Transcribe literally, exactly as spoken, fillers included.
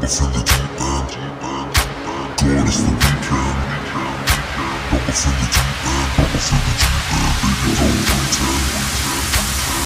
It's in the deep end. God, it's the weekend. Double for the deep end. Double for the deep end.